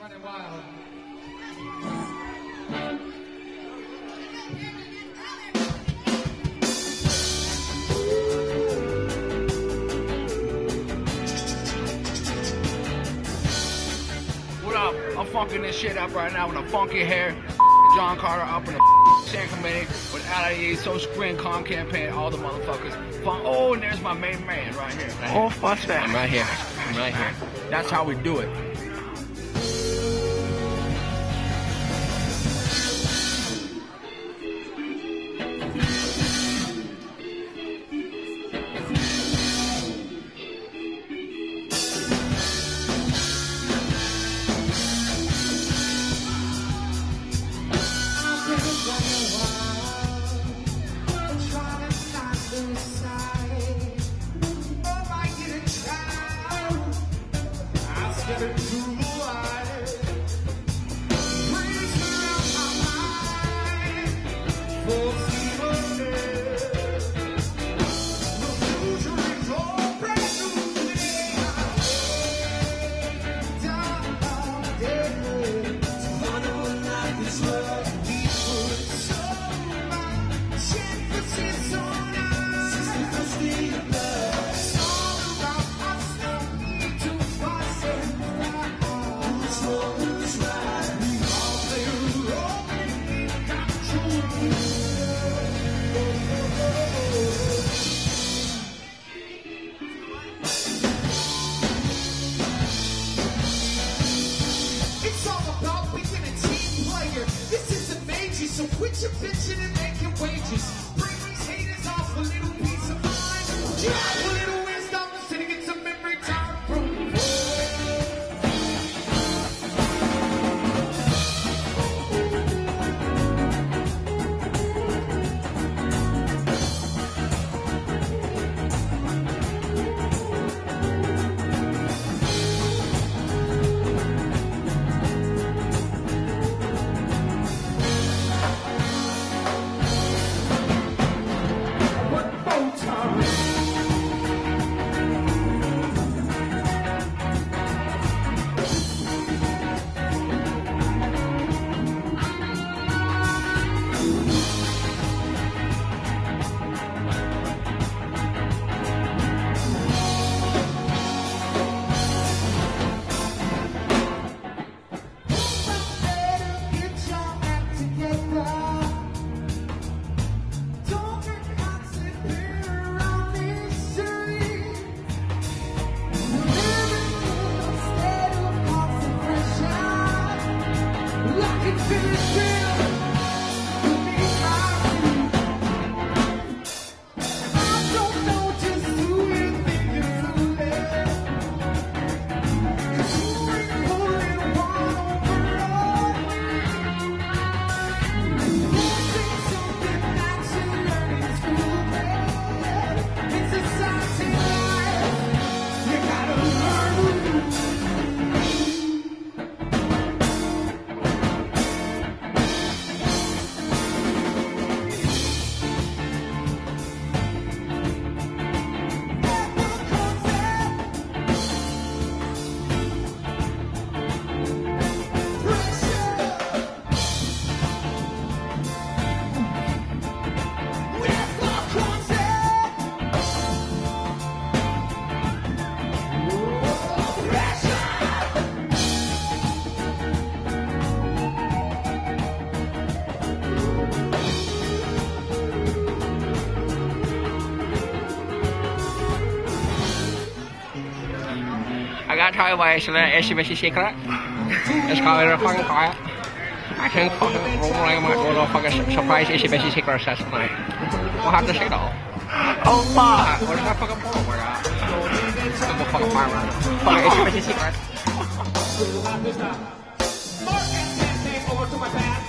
running wild. What up? I'm funking this shit up right now with a funky hair. Jon Carter up in the San Committee with LAE, Social Green, Calm Campaign, all the motherfuckers. Oh, and there's my main man right here. Oh, fuck that. I'm right here. I'm right here. That's how we do it. So quit your bitching and make your wages. Break these haters off a little piece of mind. Drive a little west off the city, get some memory time. I tell you why it's like Ishibashi Sikra. It's called a fucking fire. I think fucking rolling my motherfucking surprise Ishibashi Sikra last night. What happened to Sikra? Oh fuck! What's that fucking ball over there? I'm a fucking fire right now. Fucking Ishibashi Sikra. Mark and Sam came over to my band.